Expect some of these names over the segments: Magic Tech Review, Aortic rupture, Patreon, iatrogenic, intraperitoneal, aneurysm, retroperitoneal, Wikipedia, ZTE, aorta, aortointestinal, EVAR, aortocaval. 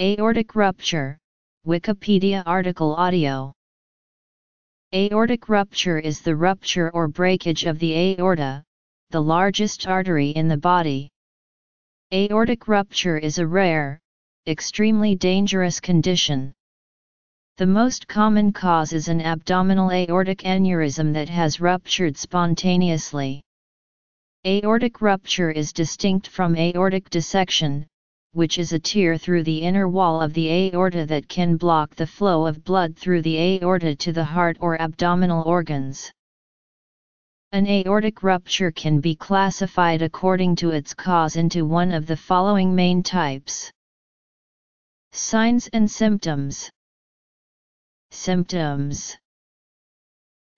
Aortic rupture, Wikipedia article audio. Aortic rupture is the rupture or breakage of the aorta, the largest artery in the body. Aortic rupture is a rare, extremely dangerous condition. The most common cause is an abdominal aortic aneurysm that has ruptured spontaneously. Aortic rupture is distinct from aortic dissection, which is a tear through the inner wall of the aorta that can block the flow of blood through the aorta to the heart or abdominal organs. An aortic rupture can be classified according to its cause into one of the following main types. Signs and symptoms. Symptoms.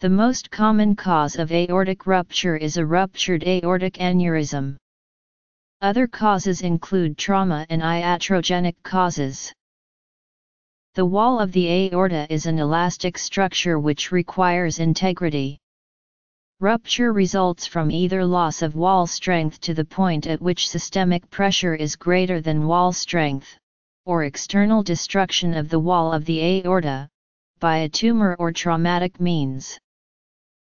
The most common cause of aortic rupture is a ruptured aortic aneurysm. Other causes include trauma and iatrogenic causes. The wall of the aorta is an elastic structure which requires integrity. Rupture results from either loss of wall strength to the point at which systemic pressure is greater than wall strength, or external destruction of the wall of the aorta, by a tumor or traumatic means.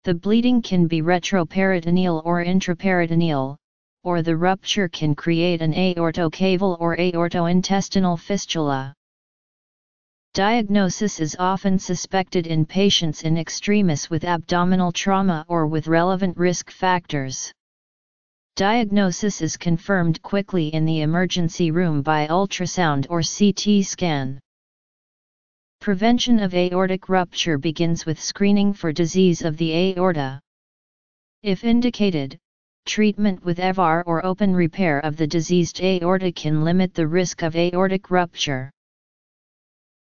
The bleeding can be retroperitoneal or intraperitoneal, or the rupture can create an aortocaval or aortointestinal fistula. Diagnosis is often suspected in patients in extremis with abdominal trauma or with relevant risk factors. Diagnosis is confirmed quickly in the emergency room by ultrasound or CT scan. Prevention of aortic rupture begins with screening for disease of the aorta. If indicated, treatment with EVAR or open repair of the diseased aorta can limit the risk of aortic rupture.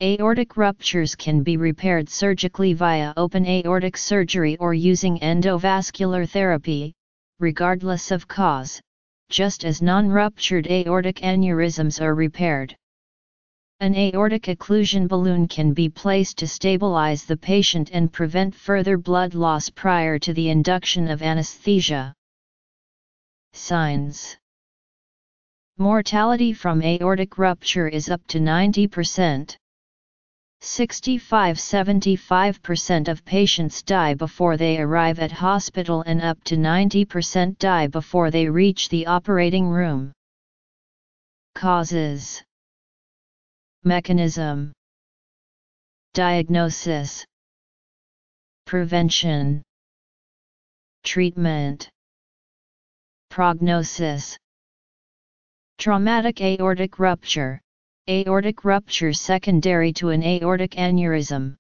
Aortic ruptures can be repaired surgically via open aortic surgery or using endovascular therapy, regardless of cause, just as non-ruptured aortic aneurysms are repaired. An aortic occlusion balloon can be placed to stabilize the patient and prevent further blood loss prior to the induction of anesthesia. Signs. Mortality from aortic rupture is up to 90%. 65–75% of patients die before they arrive at hospital, and up to 90% die before they reach the operating room. Causes. Mechanism. Diagnosis. Prevention. Treatment. Prognosis. Traumatic aortic rupture, aortic rupture secondary to an aortic aneurysm.